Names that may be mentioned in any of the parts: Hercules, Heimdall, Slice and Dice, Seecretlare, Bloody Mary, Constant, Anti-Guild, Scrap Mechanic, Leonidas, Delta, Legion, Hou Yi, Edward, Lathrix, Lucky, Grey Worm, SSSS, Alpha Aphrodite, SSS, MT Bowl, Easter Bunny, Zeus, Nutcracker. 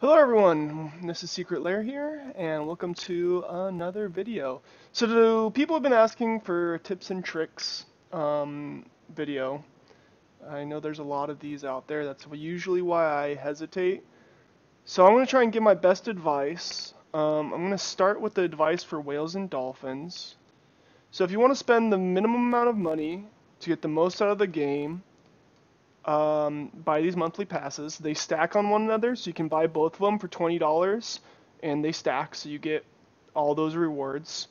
Hello everyone, this is Seecretlare here, and welcome to another video. So people have been asking for a tips and tricks video. I know there's a lot of these out there. That's usually why I hesitate. So I'm going to try and give my best advice. I'm going to start with the advice for whales and dolphins. So if you want to spend the minimum amount of money to get the most out of the game, buy these monthly passes. They stack on one another, so you can buy both of them for $20, and they stack, so you get all those rewards.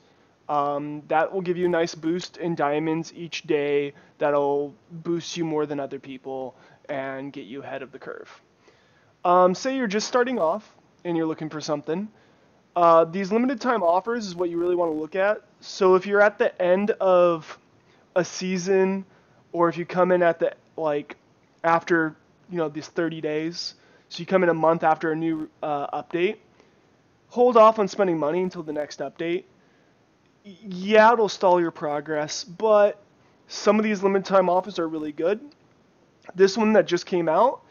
That will give you a nice boost in diamonds each day. That'll boost you more than other people and get you ahead of the curve. Say you're just starting off and you're looking for something. These limited time offers is what you really want to look at. So if you're at the end of a season, or if you come in at the after these 30 days, so you come in a month after a new update, hold off on spending money until the next update. Yeah, it'll stall your progress, but some of these limited time offers are really good. This one that just came out,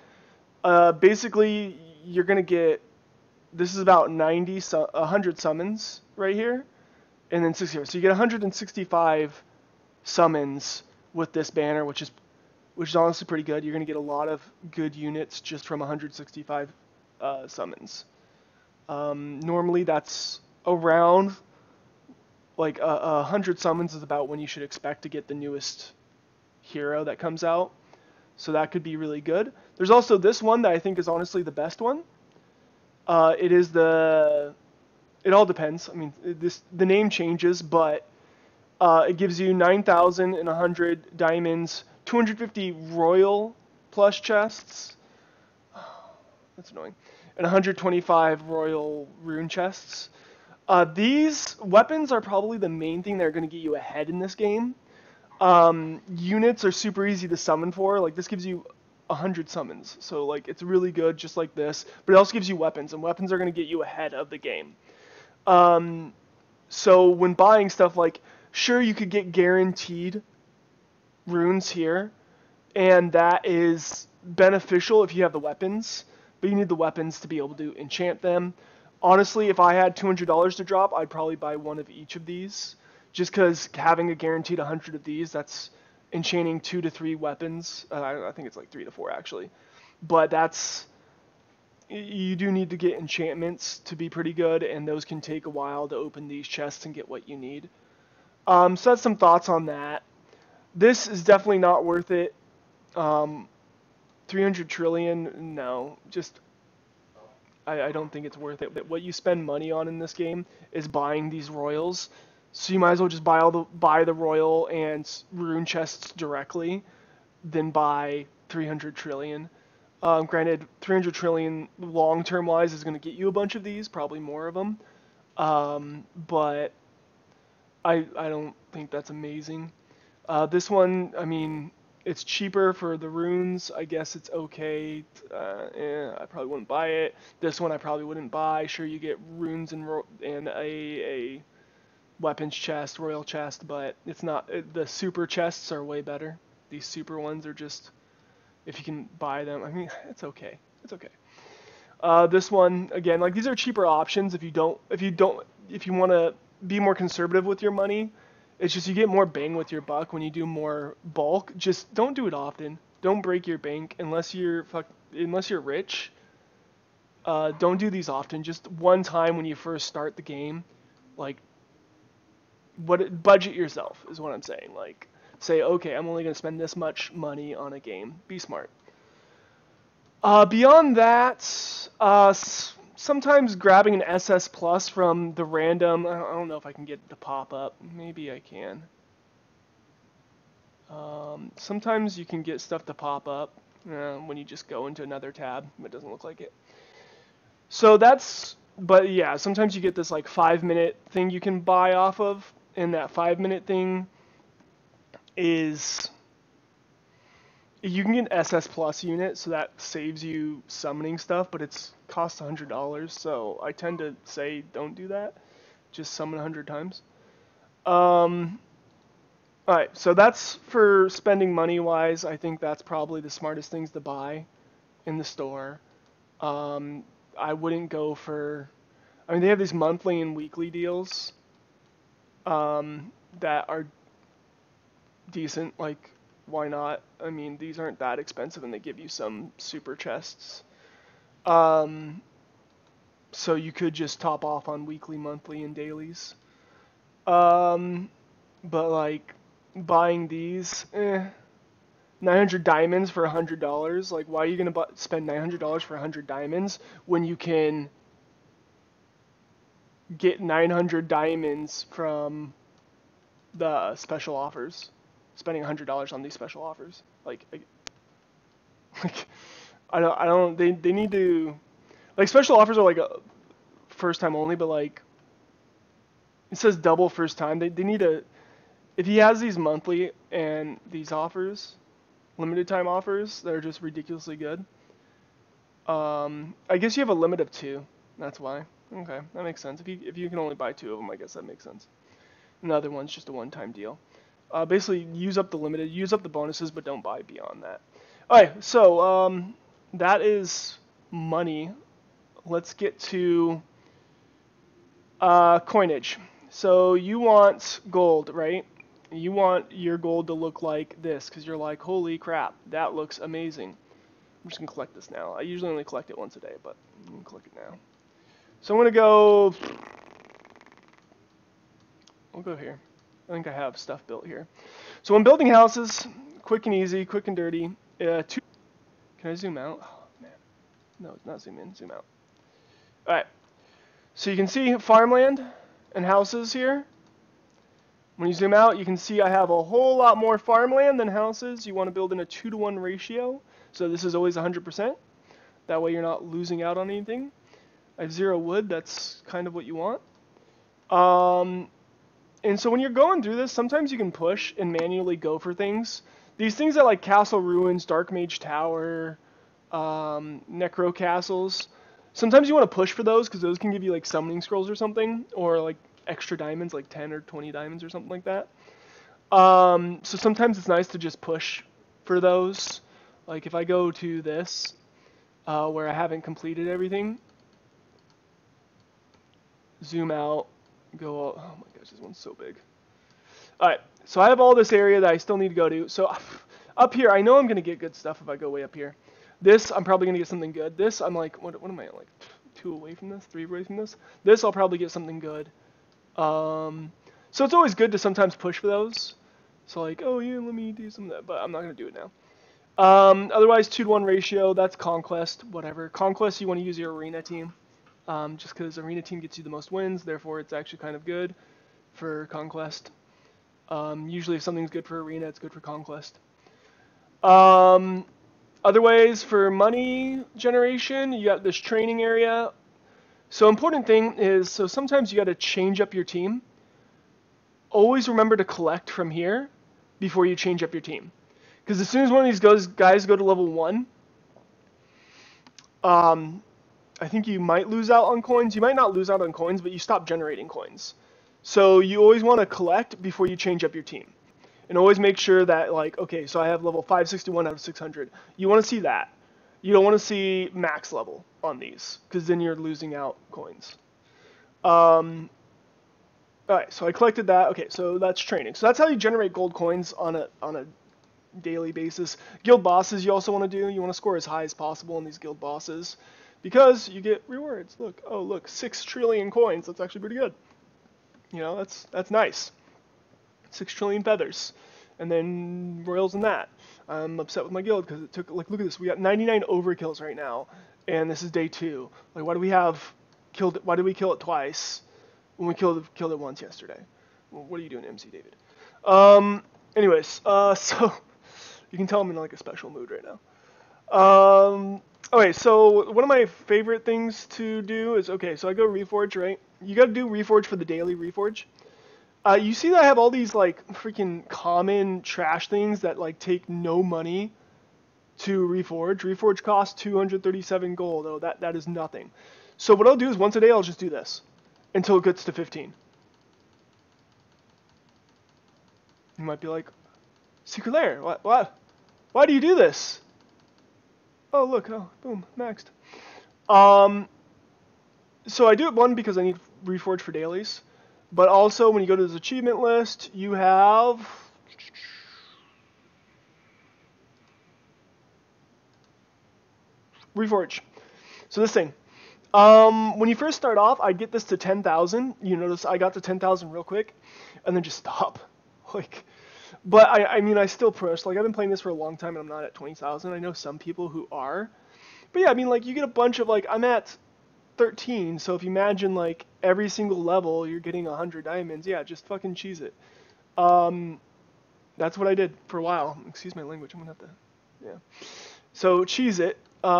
basically you're gonna get, this is about 100 summons right here, and then 60. So you get 165 summons with this banner, which is honestly pretty good. You're going to get a lot of good units just from 165 summons. Normally that's around, 100 summons is about when you should expect to get the newest hero that comes out. So that could be really good. There's also this one that I think is honestly the best one. It all depends. I mean, the name changes, but it gives you 9,100 diamonds, 250 royal plush chests, that's annoying, and 125 royal rune chests. These weapons are probably the main thing that are going to get you ahead in this game. Units are super easy to summon for, this gives you 100 summons, so it's really good just like this, but it also gives you weapons, and weapons are going to get you ahead of the game. So when buying stuff, sure, you could get guaranteed runes here, and that is beneficial if you have the weapons, but you need the weapons to be able to enchant them. Honestly, if I had $200 to drop, I'd probably buy one of each of these, just because having a guaranteed 100 of these, that's enchanting 2 to 3 weapons. I don't know, I think it's 3 to 4 actually, but that's, you do need to get enchantments to be pretty good, and those can take a while to open these chests and get what you need. So that's some thoughts on that. This is definitely not worth it. 300 trillion, no. Just, I don't think it's worth it. What you spend money on in this game is buying these royals. So you might as well just buy the royal and rune chests directly than buy 300 trillion. Granted, 300 trillion long-term wise is going to get you a bunch of these, probably more of them. But I don't think that's amazing. This one, I mean, it's cheaper for the runes. I guess it's okay. I probably wouldn't buy it. This one I probably wouldn't buy. Sure, you get runes and a weapons chest, royal chest, but it's not. The super chests are way better. These super ones are just, if you can buy them, I mean, it's okay. It's okay. This one again, these are cheaper options if you want to be more conservative with your money. It's just you get more bang with your buck when you do more bulk. Just don't do it often. Don't break your bank unless you're rich. Don't do these often. Just one time when you first start the game, budget yourself is what I'm saying. Say, okay, I'm only going to spend this much money on a game. Be smart. Beyond that, sometimes grabbing an SS Plus from the random, I don't know if I can get the pop-up. Maybe I can. Sometimes you can get stuff to pop up when you just go into another tab. It doesn't look like it. So that's, but yeah, sometimes you get this 5-minute thing you can buy off of, and that 5-minute thing is, you can get an SS Plus unit, so that saves you summoning stuff, but it's costs $100, so I tend to say don't do that. Just summon 100 times. Alright, so that's for spending money-wise. I think that's probably the smartest things to buy in the store. I wouldn't go for... I mean, they have these monthly and weekly deals that are decent. Like, why not? I mean, these aren't that expensive, and they give you some super chests. So you could just top off on weekly, monthly, and dailies. But, like, buying these, 900 diamonds for $100. Like, why are you going to spend $900 for 100 diamonds when you can get 900 diamonds from the special offers? Spending $100 on these special offers. Like I don't, they need to, like, special offers are like a first time only, but like, it says double first time. They need to, if he has these monthly and these offers, limited time offers that are just ridiculously good. I guess you have a limit of 2. That's why. Okay, that makes sense. If you can only buy 2 of them, I guess that makes sense. And the other one's just a one-time deal. Basically, use up the limited, use up the bonuses, but don't buy beyond that. All right, so that is money. Let's get to coinage. So you want gold, right? You want your gold to look like this, because you're like, holy crap, that looks amazing. I'm just going to collect this now. I usually only collect it once a day, but I'm going to collect it now. So I'm going to go... I'll go here. I think I have stuff built here. So when building houses, quick and easy, quick and dirty. Can I zoom out? Oh, man. No, it's not zoom in. Zoom out. All right. So you can see farmland and houses here. When you zoom out, you can see I have a whole lot more farmland than houses. You want to build in a 2-to-1 ratio. So this is always 100%. That way you're not losing out on anything. I have 0 wood. That's kind of what you want. And so when you're going through this, sometimes you can push and manually go for things. These things that like Castle Ruins, Dark Mage Tower, Necro Castles. Sometimes you want to push for those because those can give you like Summoning Scrolls or something. Or like extra diamonds, like 10 or 20 diamonds or something like that. So sometimes it's nice to just push for those. Like if I go to this, where I haven't completed everything. Zoom out. Go, oh my gosh, this one's so big. All right, so I have all this area that I still need to go to. So up here, I know I'm going to get good stuff if I go way up here. This, I'm probably going to get something good. This, I'm like, what am I, like 2 away from this, 3 away from this? This, I'll probably get something good. So it's always good to sometimes push for those. So like, oh yeah, let me do some of that, but I'm not going to do it now. Otherwise, 2-to-1 ratio, that's Conquest, whatever. Conquest, you want to use your Arena team. Just because Arena team gets you the most wins, therefore it's actually kind of good for Conquest. Usually if something's good for Arena, it's good for Conquest. Other ways for money generation, you got this training area. So important thing is, so sometimes you got to change up your team. Always remember to collect from here before you change up your team. Because as soon as one of these guys go to level 1, I think you might lose out on coins. You might not lose out on coins, but you stop generating coins. So you always want to collect before you change up your team. And always make sure that, like, okay, so I have level 561 out of 600. You want to see that. You don't want to see max level on these, because then you're losing out coins. All right, so I collected that. Okay, so that's training. So that's how you generate gold coins on a daily basis. Guild bosses you also want to do. You want to score as high as possible on these guild bosses. Because you get rewards. Look, oh look, 6 trillion coins. That's actually pretty good. You know, that's nice. 6 trillion feathers, and then royals in that. I'm upset with my guild because it took. Like, look at this. We got 99 overkills right now, and this is day 2. Like, why do we have killed? Why did we kill it twice when we killed it once yesterday? Well, what are you doing, MC David? Anyways, so you can tell I'm in like a special mood right now. Okay, so one of my favorite things to do is, okay, so I go Reforge, right? You gotta do Reforge for the daily Reforge. You see that I have all these, like, freaking common trash things that, like, take no money to Reforge. Reforge costs 237 gold. Oh, that is nothing. So what I'll do is once a day I'll just do this until it gets to 15. You might be like, Seecretlare, what? Why do you do this? Oh, look, oh, boom, maxed. So I do it one because I need Reforge for dailies, but also when you go to this achievement list, you have Reforge. So this thing. When you first start off, I get this to 10,000. You notice I got to 10,000 real quick, and then just stop. Like, but I mean, I still push. Like, I've been playing this for a long time, and I'm not at 20,000. I know some people who are. But yeah, I mean, like, you get a bunch of, like, I'm at 13, so if you imagine, like, every single level, you're getting 100 diamonds. Yeah, just fucking cheese it. That's what I did for a while. Excuse my language. I'm going to have to, yeah. So, cheese it. This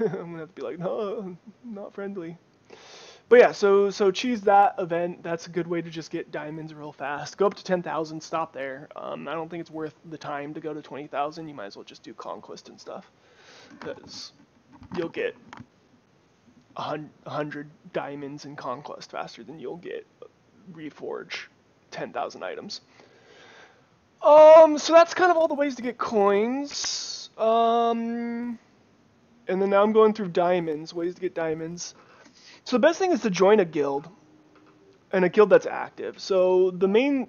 I'm gonna have to be like, no, not friendly. But yeah, so cheese that event. That's a good way to just get diamonds real fast. Go up to 10,000, stop there. I don't think it's worth the time to go to 20,000. You might as well just do conquest and stuff, because you'll get 100 diamonds in conquest faster than you'll get reforge 10,000 items. So that's kind of all the ways to get coins. And then now I'm going through diamonds, ways to get diamonds. So the best thing is to join a guild, and a guild that's active. So the main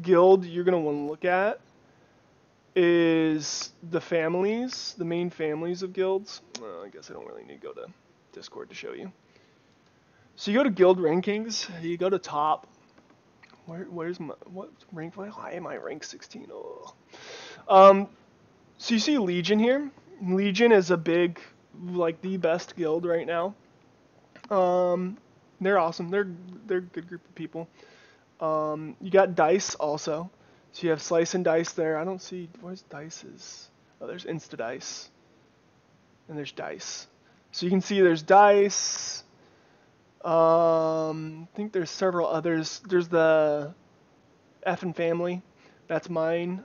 guild you're going to want to look at is the families, the main families of guilds. Well, I guess I don't really need to go to Discord to show you. So you go to guild rankings, you go to top. Where's my, what rank, why am I rank 16? Oh. So you see Legion here. Legion is a big, like, the best guild right now. They're awesome. They're a good group of people. You got Dice also. So you have Slice and Dice there. I don't see, where's Dice's? Oh, there's Insta Dice. And there's Dice. So you can see there's Dice. I think there's several others. There's the F and Family. That's mine.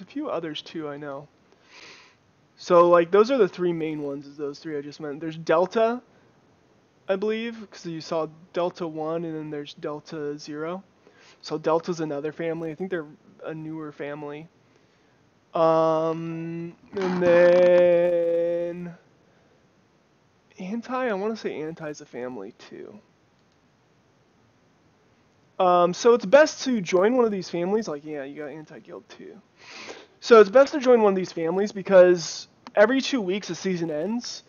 A few others too, I know. So like those are the three main ones, is those three I just meant. There's Delta, I believe, because you saw Delta 1 and then there's Delta 0. So Delta's another family. I think they're a newer family. And then Anti, I want to say Anti's a family too. So it's best to join one of these families. Like, yeah, you got Anti-Guild too. So it's best to join one of these families because every 2 weeks a season ends,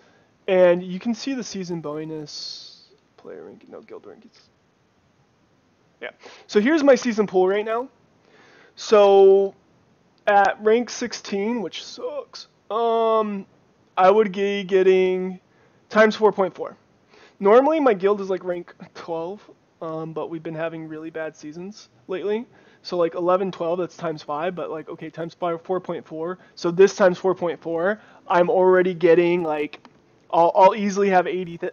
and you can see the season bonus player ranking, no, guild rankings. Yeah. So here's my season pool right now. So at rank 16, which sucks, I would be getting times 4.4. Normally my guild is like rank 12. But we've been having really bad seasons lately. So like 11, 12, that's times 5, but like, okay, times 5, 4.4. So this times 4.4, I'm already getting like, I'll easily have 80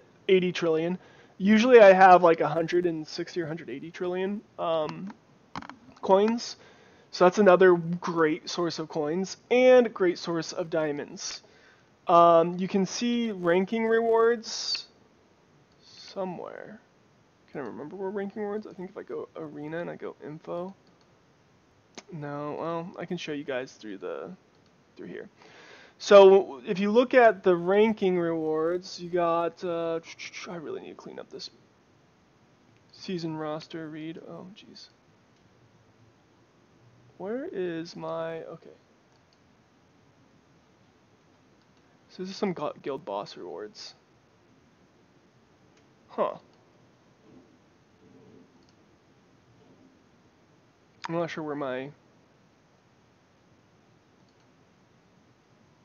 trillion. Usually I have like 160 or 180 trillion coins. So that's another great source of coins and great source of diamonds. You can see ranking rewards somewhere. I remember where ranking rewards. I think if I go arena and I go info. No, well, I can show you guys through through here. So if you look at the ranking rewards, you got. I really need to clean up this season roster read. Oh, jeez. Where is my okay? So this is some guild boss rewards. Huh. I'm not sure where my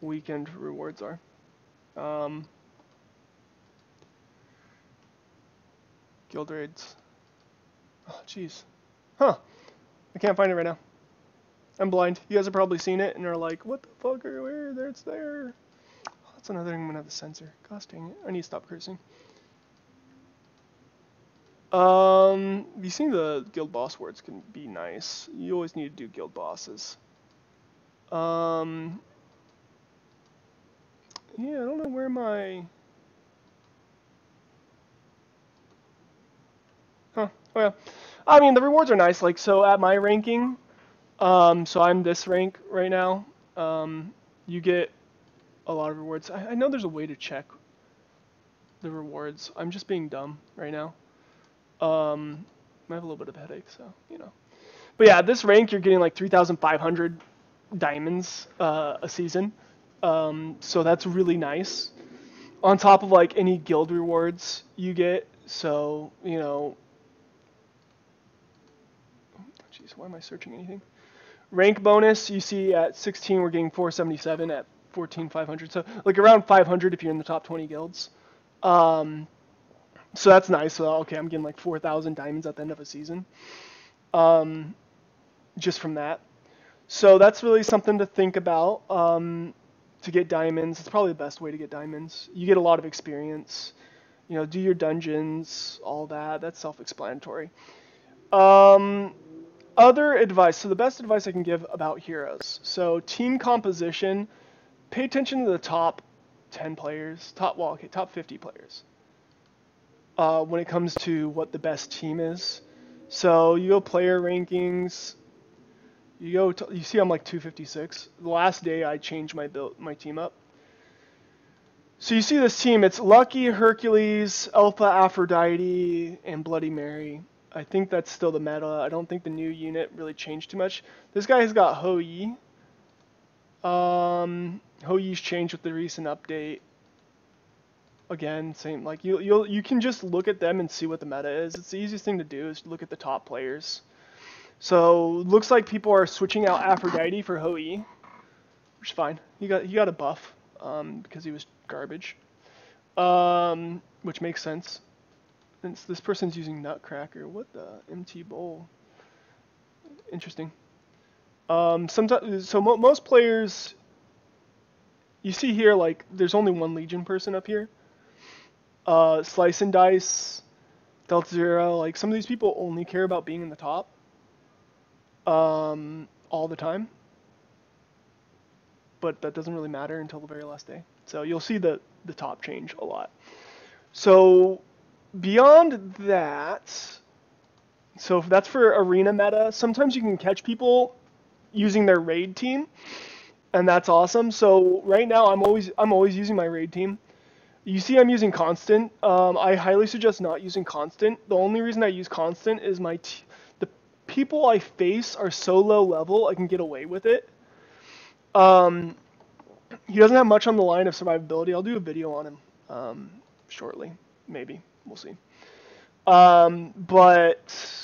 weekend rewards are. Guild raids. Oh, jeez. Huh. I can't find it right now. I'm blind. You guys have probably seen it and are like, what the fuck are where? There it's there. Oh, that's another thing I'm gonna have to censor. Gosh dang it. I need to stop cursing. You see the guild boss words can be nice. You always need to do guild bosses. Yeah, I don't know where my... Huh, oh yeah. I mean, the rewards are nice. Like, so at my ranking, so I'm this rank right now, you get a lot of rewards. I know there's a way to check the rewards. I'm just being dumb right now. I have a little bit of a headache, so, you know. But yeah, this rank, you're getting like 3,500 diamonds a season. So that's really nice. On top of like any guild rewards you get. So, you know. Jeez, why am I searching anything? Rank bonus, you see at 16, we're getting 477, at 14, 500. So, like around 500 if you're in the top 20 guilds. So that's nice. So, okay, I'm getting like 4,000 diamonds at the end of a season. Just from that. So that's really something to think about, to get diamonds. It's probably the best way to get diamonds. You get a lot of experience. You know, do your dungeons, all that. That's self-explanatory. Other advice. So the best advice I can give about heroes. So team composition. Pay attention to the top 10 players. Top 50 players. When it comes to what the best team is. So you go player rankings. You go. You see, I'm like 256. The last day I changed my build, my team up. So you see this team. It's Lucky, Hercules, Alpha Aphrodite, and Bloody Mary. I think that's still the meta. I don't think the new unit really changed too much. This guy has got Hou Yi. Hou Yi's changed with the recent update. Again, same. Like you can just look at them and see what the meta is. It's the easiest thing to do is to look at the top players. So looks like people are switching out Aphrodite for Hou Yi, which is fine. He got a buff because he was garbage, which makes sense. Since this person's using Nutcracker, what the MT Bowl? Interesting. Sometimes, so most players, you see here, like there's only one Legion person up here. Slice and Dice, Delta Zero, like some of these people only care about being in the top. All the time, but that doesn't really matter until the very last day. So you'll see the top change a lot. So beyond that, so that's for arena meta. Sometimes you can catch people using their raid team, and that's awesome. So right now I'm always using my raid team. You see I'm using Constant. I highly suggest not using Constant. The only reason I use Constant is my team. People I face are so low level I can get away with it. He doesn't have much on the line of survivability. I'll do a video on him shortly, maybe, we'll see. But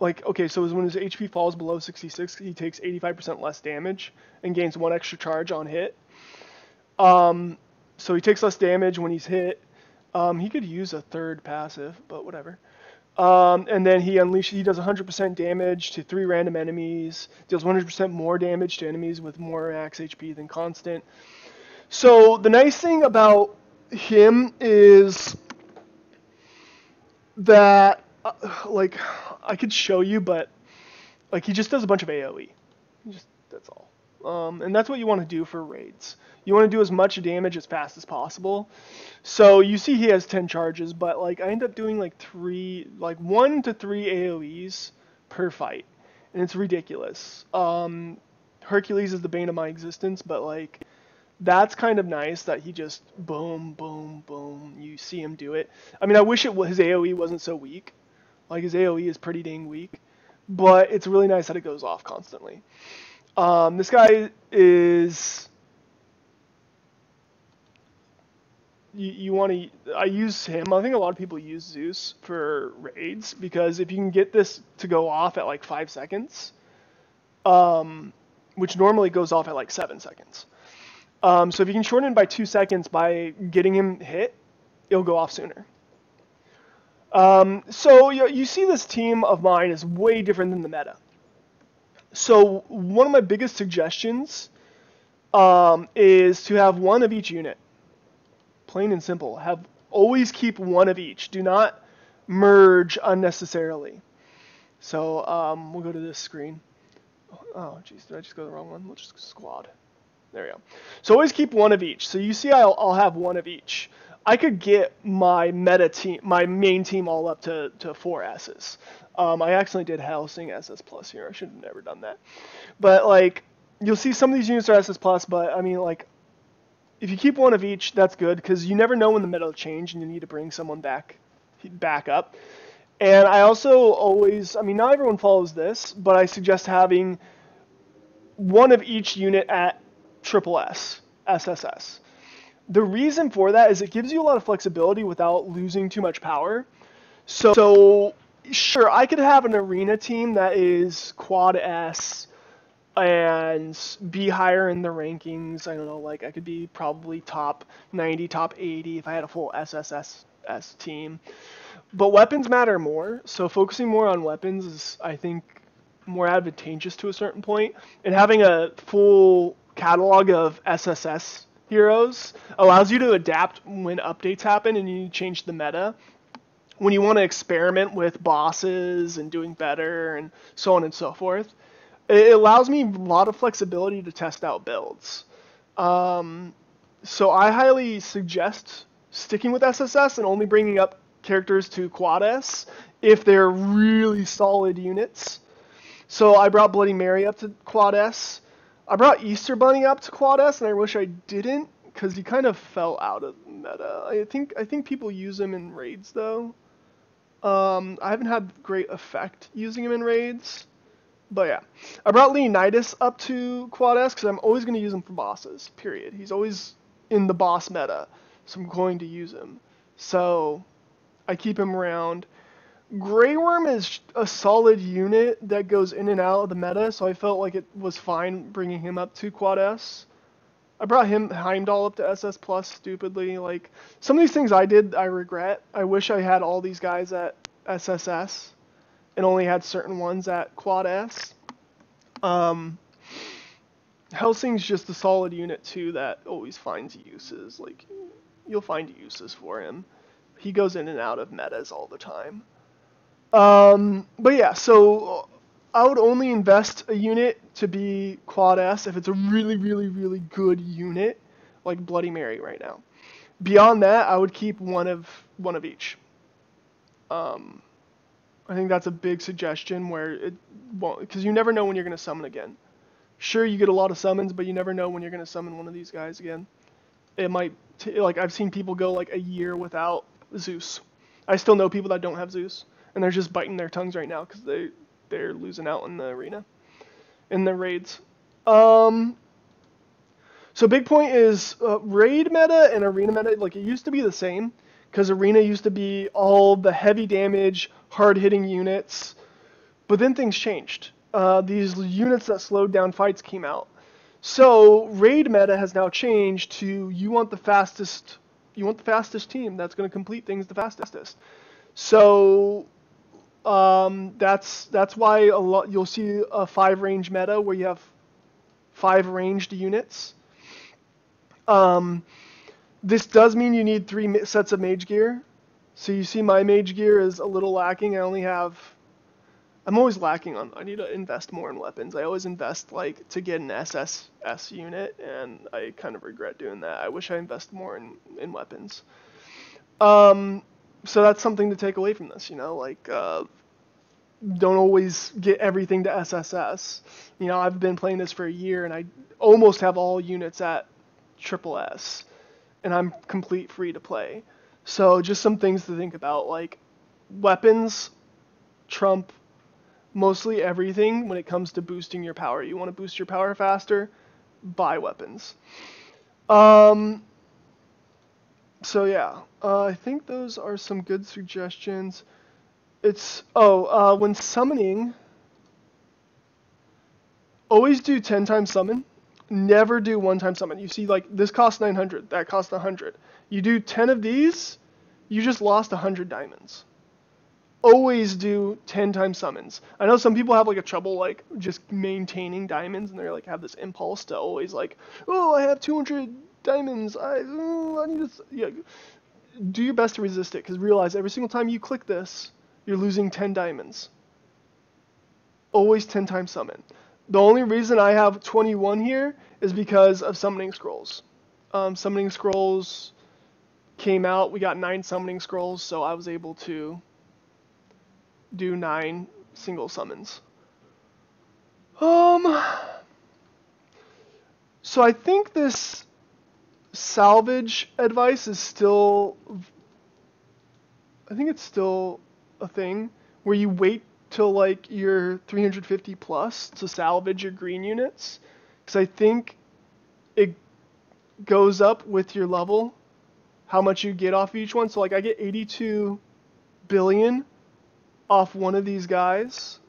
like, okay, so when his HP falls below 66, he takes 85% less damage and gains one extra charge on hit. So he takes less damage when he's hit. He could use a third passive, but whatever. And then he does 100% damage to 3 random enemies, deals 100% more damage to enemies with more max HP than Constant. So the nice thing about him is that, like, I could show you, but, like, he just does a bunch of AoE. That's all. And that's what you want to do for raids. You want to do as much damage as fast as possible. So you see he has 10 charges, but like I end up doing like 1 to 3 AoEs per fight. And it's ridiculous. Hercules is the bane of my existence, but like that's kind of nice that he just boom, boom, boom. You see him do it. I mean, I wish his AoE wasn't so weak. Like his AoE is pretty dang weak, but it's really nice that it goes off constantly. This guy is, you want to, I use him, I think a lot of people use Zeus for raids, because if you can get this to go off at like 5 seconds, which normally goes off at like 7 seconds. So if you can shorten it by 2 seconds by getting him hit, it'll go off sooner. So you see this team of mine is way different than the meta. So one of my biggest suggestions is to have one of each unit. Plain and simple. Always keep one of each. Do not merge unnecessarily. So we'll go to this screen. Oh, geez, did I just go to the wrong one? We'll just squad. There we go. So always keep one of each. So you see I'll have one of each. I could get my meta team, my main team, all up to 4 S's. I accidentally did housing SS plus here. I should have never done that. But like, you'll see some of these units are SS+, but I mean, like, if you keep one of each, that's good, because you never know when the meta will change and you need to bring someone back up. And I also always, I mean, not everyone follows this, but I suggest having one of each unit at SSS, SSS. The reason for that is it gives you a lot of flexibility without losing too much power. So sure, I could have an arena team that is quad S and be higher in the rankings. I don't know, like I could be probably top 90, top 80 if I had a full SSS team. But weapons matter more, so focusing more on weapons is, I think, more advantageous to a certain point. And having a full catalog of SSS heroes allows you to adapt when updates happen and you change the meta. When you want to experiment with bosses and doing better and so on and so forth, it allows me a lot of flexibility to test out builds. So I highly suggest sticking with SSS and only bringing up characters to quad S if they're really solid units. So I brought Bloody Mary up to quad S. I brought Easter Bunny up to quad S, and I wish I didn't because he kind of fell out of meta. I think people use him in raids though. I haven't had great effect using him in raids, but yeah. I brought Leonidas up to quad S because I'm always going to use him for bosses. Period. He's always in the boss meta, so I'm going to use him. So I keep him around. Grey Worm is a solid unit that goes in and out of the meta, so I felt like it was fine bringing him up to quad S. I brought Heimdall up to SS+, stupidly. Like, some of these things I did, I regret. I wish I had all these guys at SSS and only had certain ones at quad S. Helsing's just a solid unit, too, that always finds uses. Like, you'll find uses for him. He goes in and out of metas all the time. But yeah, so I would only invest a unit to be quad S if it's a really, really, really good unit, like Bloody Mary right now. Beyond that, I would keep one of each. I think that's a big suggestion where it won't, because you never know when you're going to summon again. Sure, you get a lot of summons, but you never know when you're going to summon one of these guys again. It might, like, I've seen people go like a year without Zeus. I still know people that don't have Zeus. And they're just biting their tongues right now because they're losing out in the arena, in the raids. So big point is raid meta and arena meta, like it used to be the same because arena used to be all the heavy damage, hard-hitting units. But then things changed. These units that slowed down fights came out. So raid meta has now changed to you want the fastest team that's going to complete things the fastest. So that's why a lot, you'll see a 5 range meta where you have 5 ranged units. This does mean you need 3 sets of mage gear. So you see my mage gear is a little lacking. I'm always lacking on, I need to invest more in weapons. I always invest like to get an SSS unit and I kind of regret doing that. I wish I invested more in weapons. So that's something to take away from this, you know, like, don't always get everything to SSS. You know, I've been playing this for a year, and I almost have all units at SSS, and I'm complete free to play. So just some things to think about, like, weapons trump mostly everything when it comes to boosting your power. You want to boost your power faster? Buy weapons. So yeah, I think those are some good suggestions. When summoning, always do 10 times summon. Never do 1 time summon. You see, like, this costs 900, that costs 100. You do 10 of these, you just lost 100 diamonds. Always do 10 times summons. I know some people have like a trouble like just maintaining diamonds, and they're like have this impulse to always like, oh, I have 200 diamonds, I need to, yeah. Do your best to resist it, because realize every single time you click this, you're losing 10 diamonds. Always 10 times summon. The only reason I have 21 here is because of summoning scrolls. Summoning scrolls came out, we got 9 summoning scrolls, so I was able to do 9 single summons. So I think this salvage advice is still, I think it's still a thing where you wait till like you're 350 plus to salvage your green units, because I think it goes up with your level, how much you get off each one. So like I get 82 billion off one of these guys.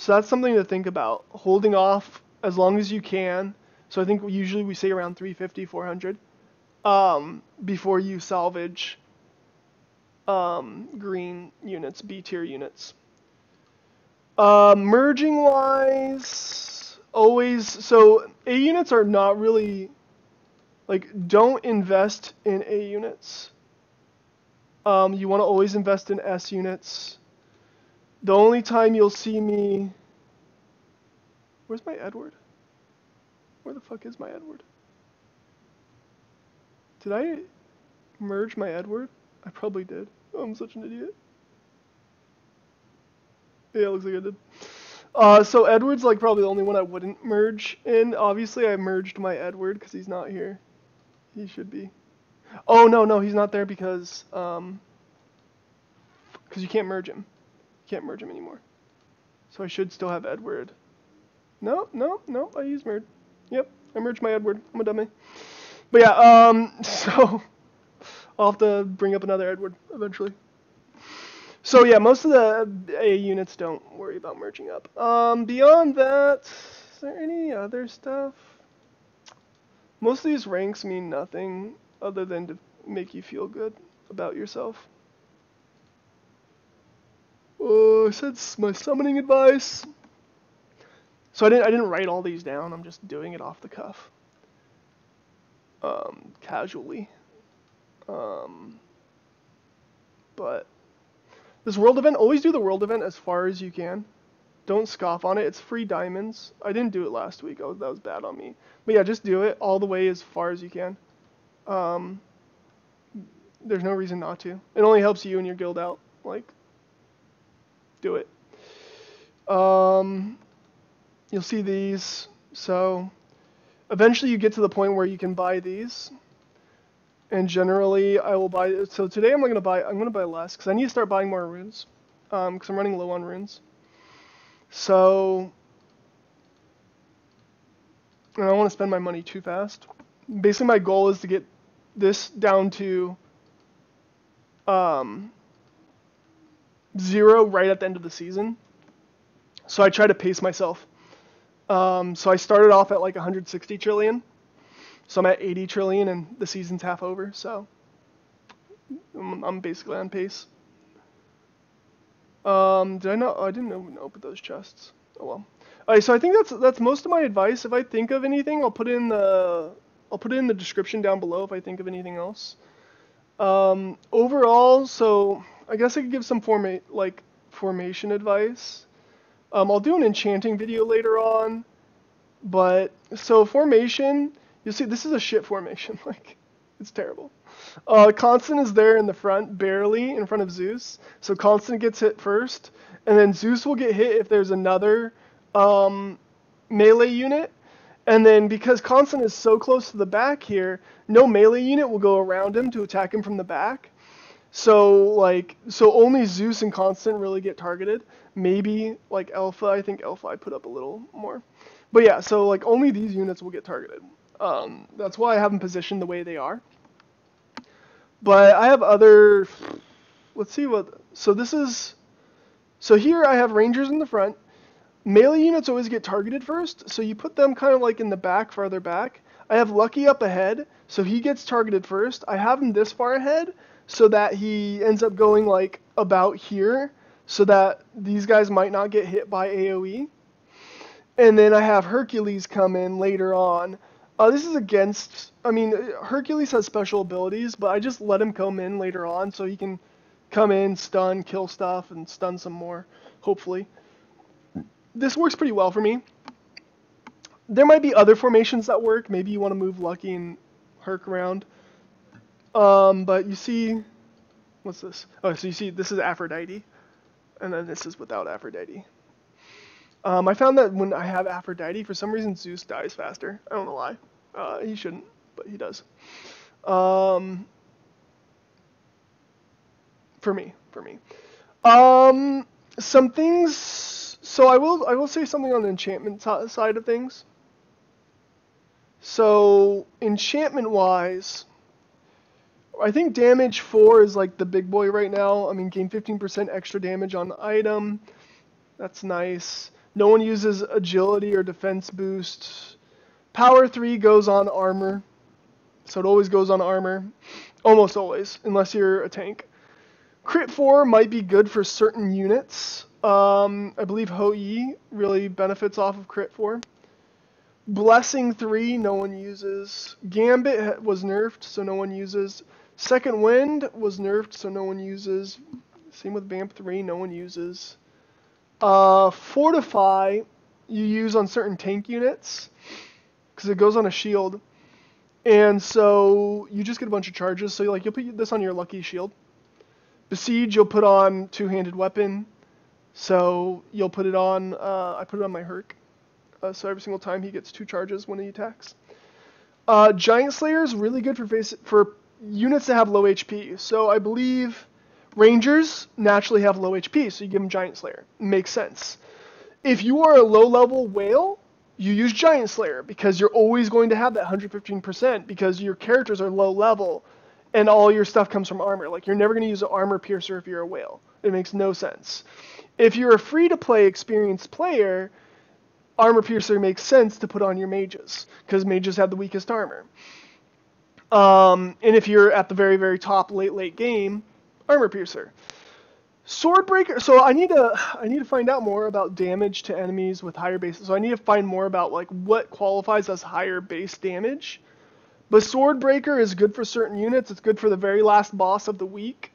So that's something to think about, holding off as long as you can. So I think usually we say around 350, 400 before you salvage green units, B tier units. Merging wise, always, so A units are not really, like, don't invest in A units. You want to always invest in S units. The only time you'll see me, where's my Edward? Where the fuck is my Edward? Did I merge my Edward? I probably did. Oh, I'm such an idiot. Yeah, it looks like I did. So Edward's like probably the only one I wouldn't merge in. Obviously, I merged my Edward because he's not here. He should be. Oh, no, no, he's not there because you can't merge him. You can't merge him anymore. So I should still have Edward. No, no, no, I used merge. Yep, I merged my Edward. I'm a dummy. But yeah, so I'll have to bring up another Edward eventually. So yeah, most of the A units don't worry about merging up. Beyond that, is there any other stuff? Most of these ranks mean nothing other than to make you feel good about yourself. Oh, I said my summoning advice. So I didn't write all these down. I'm just doing it off the cuff, casually. But this world event, always do the world event as far as you can. Don't scoff on it. It's free diamonds. I didn't do it last week. Oh, that was bad on me. But yeah, just do it all the way as far as you can. There's no reason not to. It only helps you and your guild out. Like, do it. You'll see these. So eventually you get to the point where you can buy these. And generally I will buy, so today I'm going to buy less because I need to start buying more runes because I'm running low on runes. So, and I don't want to spend my money too fast. Basically my goal is to get this down to 0 right at the end of the season. So I try to pace myself. So I started off at like 160 trillion. So I'm at 80 trillion and the season's half over, so I'm basically on pace. Did I not? Oh, I didn't open those chests. Oh well. Alright, so I think that's most of my advice. If I think of anything, I'll put it in the description down below if I think of anything else. Overall, so I guess I could give some formation advice. I'll do an enchanting video later on, but so formation. You see, this is a shit formation, like, it's terrible. Constant is there in the front, barely, in front of Zeus. So Constant gets hit first, and then Zeus will get hit if there's another melee unit. And then because Constant is so close to the back here, no melee unit will go around him to attack him from the back. So, like, so only Zeus and Constant really get targeted. Maybe, like, Alpha, I think Alpha I put up a little more. But yeah, so, like, only these units will get targeted. That's why I have them positioned the way they are. But I have other, let's see what, so this is, so here I have Rangers in the front. Melee units always get targeted first, so you put them kind of like in the back, farther back. I have Lucky up ahead, so he gets targeted first. I have him this far ahead, so that he ends up going like about here, so that these guys might not get hit by AoE. And then I have Hercules come in later on. This is against, I mean, Hercules has special abilities, but I just let him come in later on so he can come in, stun, kill stuff, and stun some more, hopefully. This works pretty well for me. There might be other formations that work. Maybe you want to move Lucky and Herc around. But you see, what's this? Oh, so you see this is Aphrodite, and then this is without Aphrodite. I found that when I have Aphrodite, for some reason Zeus dies faster. I don't know why. He shouldn't, but he does. For me. Some things. So I will say something on the enchantment side of things. So enchantment wise, I think damage 4 is like the big boy right now. I mean, gain 15% extra damage on the item. That's nice. No one uses agility or defense boost. Power 3 goes on armor. So it always goes on armor. Almost always, unless you're a tank. Crit 4 might be good for certain units. I believe Hou Yi really benefits off of crit 4. Blessing 3, no one uses. Gambit was nerfed, so no one uses. Second Wind was nerfed, so no one uses. Same with Vamp 3, no one uses. Fortify, you use on certain tank units, because it goes on a shield. And so you just get a bunch of charges. So you'll put this on your lucky shield. Besiege, you'll put on two-handed weapon. So you'll put it on, I put it on my Herc. So every single time he gets 2 charges when he attacks. Giant Slayer is really good for units that have low HP. So I believe Rangers naturally have low HP, so you give them Giant Slayer. Makes sense. If you are a low-level whale, you use Giant Slayer because you're always going to have that 115% because your characters are low level and all your stuff comes from armor. Like, you're never going to use an armor piercer if you're a whale. It makes no sense. If you're a free-to-play experienced player, armor piercer makes sense to put on your mages because mages have the weakest armor. And if you're at the very, very top late game, armor piercer. Swordbreaker, so I need to find out more about damage to enemies with higher bases. So I need to find more about like what qualifies as higher base damage. But Swordbreaker is good for certain units. It's good for the very last boss of the week.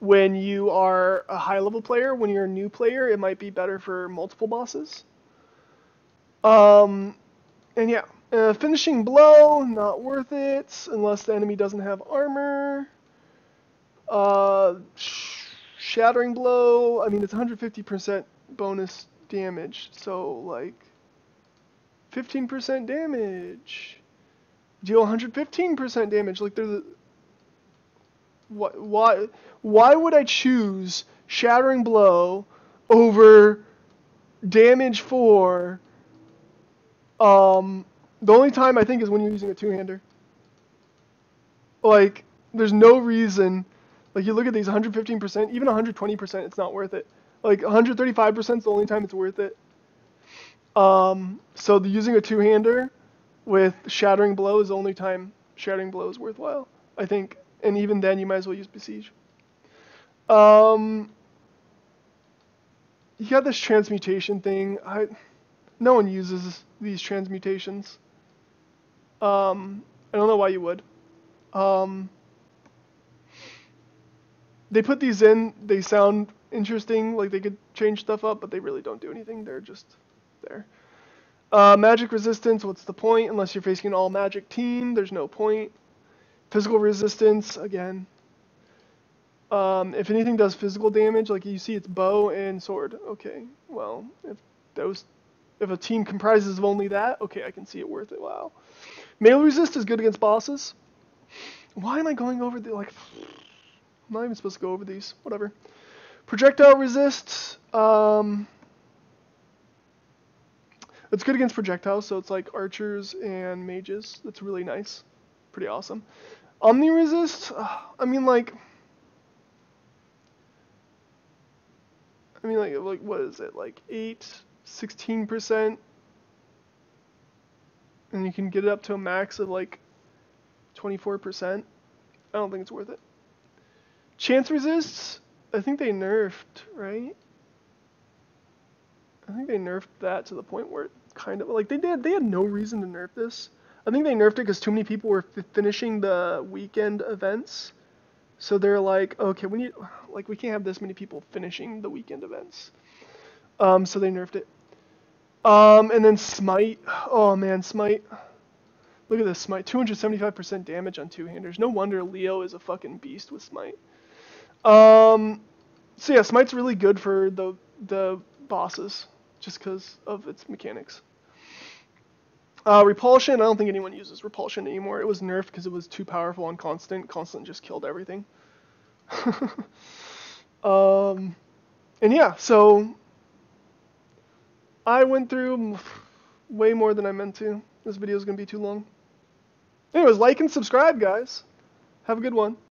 When you are a high level player, when you're a new player, it might be better for multiple bosses. And yeah, finishing blow, not worth it unless the enemy doesn't have armor. Shattering blow, I mean, it's 150% bonus damage, so like 15% damage. Deal 115% damage. Like, why would I choose Shattering Blow over damage 4? The only time I think is when you're using a two-hander. Like, there's no reason. Like, you look at these, 115%, even 120%, it's not worth it. Like, 135% is the only time it's worth it. So using a two-hander with Shattering Blow is the only time Shattering Blow is worthwhile, I think. And even then, you might as well use Besiege. You got this transmutation thing. No one uses these transmutations. I don't know why you would. They put these in, they sound interesting, like they could change stuff up, but they really don't do anything, they're just there. Magic resistance, what's the point? Unless you're facing an all-magic team, there's no point. Physical resistance, again. If anything does physical damage, like you see it's bow and sword. Okay, well, if a team comprises of only that, okay, I can see it worth it, wow. Melee resist is good against bosses. Why am I going over the, like... I'm not even supposed to go over these. Whatever. Projectile resist. It's good against projectiles, so it's like archers and mages. That's really nice. Pretty awesome. Omni resist. I mean, like. I mean, like, what is it? Like 8, 16%, and you can get it up to a max of like 24%. I don't think it's worth it. Chance resists, I think they nerfed, right? I think they nerfed that to the point where it kind of, like, they had no reason to nerf this. I think they nerfed it because too many people were finishing the weekend events. So they're like, okay, we need, like, we can't have this many people finishing the weekend events. So they nerfed it. And then Smite, oh man, Smite. Look at this Smite, 275% damage on two-handers. No wonder Leo is a fucking beast with Smite. So yeah, Smite's really good for the bosses. just because of its mechanics. Repulsion, I don't think anyone uses Repulsion anymore. It was nerfed because it was too powerful on Constant. Constant just killed everything. And yeah, so I went through way more than I meant to. This video is going to be too long. Anyways, like and subscribe, guys. Have a good one.